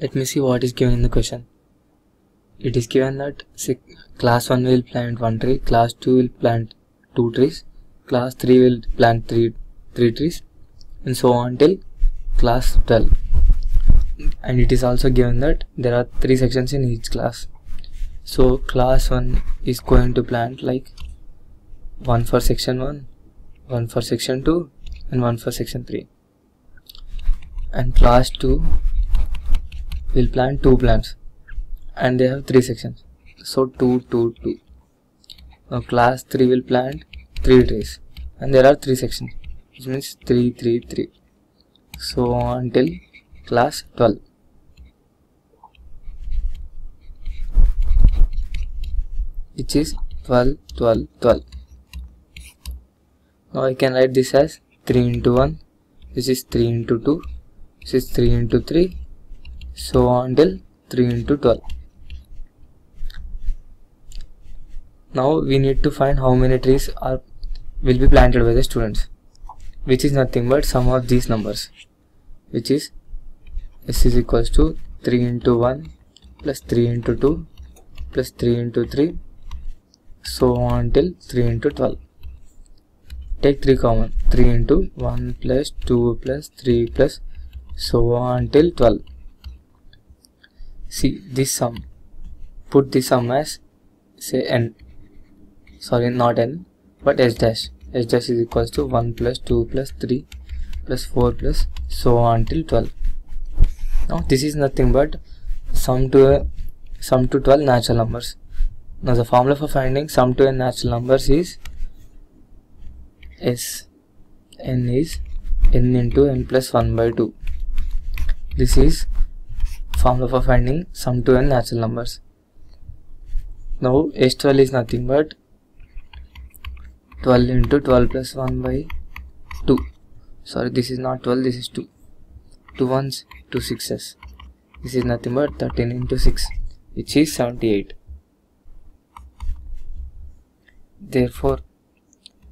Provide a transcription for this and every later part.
Let me see what is given in the question. It is given that class 1 will plant 1 tree, class 2 will plant 2 trees, class 3 will plant 3 trees, and so on till class 12. And it is also given that there are 3 sections in each class. So class 1 is going to plant like 1 for section 1, 1 for section 2, and 1 for section 3. And class 2 will plant 2 plants, and they have 3 sections. So 2, 2, 2. Now class 3 will plant 3 trees, and there are 3 sections, which means 3, 3, 3. So on till class 12. Which is 12, 12, 12. Now I can write this as 3 into 1. This is 3 into 2. This is 3 into 3. So on till 3 into 12. Now we need to find how many trees will be planted by the students, which is nothing but sum of these numbers, which is s is equals to 3 into 1 plus 3 into 2 plus 3 into 3, so on till 3 into 12. Take 3 common. 3 into 1 plus 2 plus 3 plus, so on till 12. See this sum. Put this sum as say n. Sorry, not n, but s dash. S dash is equals to 1 plus 2 plus 3 plus 4 plus, so on till 12. Now this is nothing but sum to 12 natural numbers. Now the formula for finding sum to n natural numbers is s. n is n into n plus 1 by 2. This is formula for finding sum to n natural numbers. Now s12 is nothing but 12 into 12 plus 1 by 2. Sorry, this is not 12, this is 2. 2 ones, 2 sixes. This is nothing but 13 into 6, which is 78. Therefore,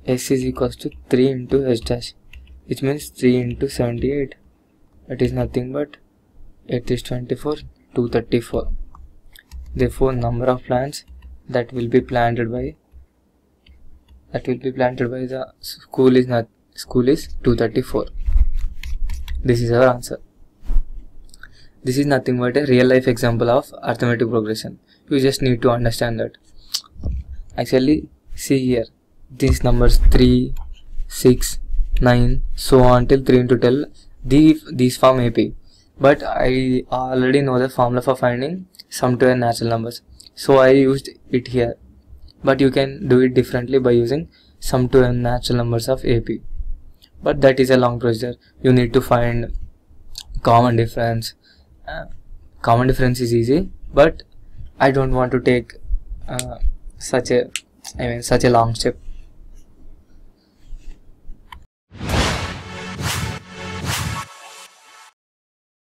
s is equals to 3 into s dash, which means 3 into 78. That is nothing but 8 is 24, 234. Therefore, number of plants that will be planted by the school is 234. This is our answer. This is nothing but a real life example of arithmetic progression. You just need to understand that. Actually, see here, these numbers 3, 6, 9, so on till 3 into 12, these form AP. But I already know the formula for finding sum to n natural numbers, so I used it here. But you can do it differently by using sum to n natural numbers of AP. But that is a long procedure. You need to find common difference. Common difference is easy, but I don't want to take such a long step.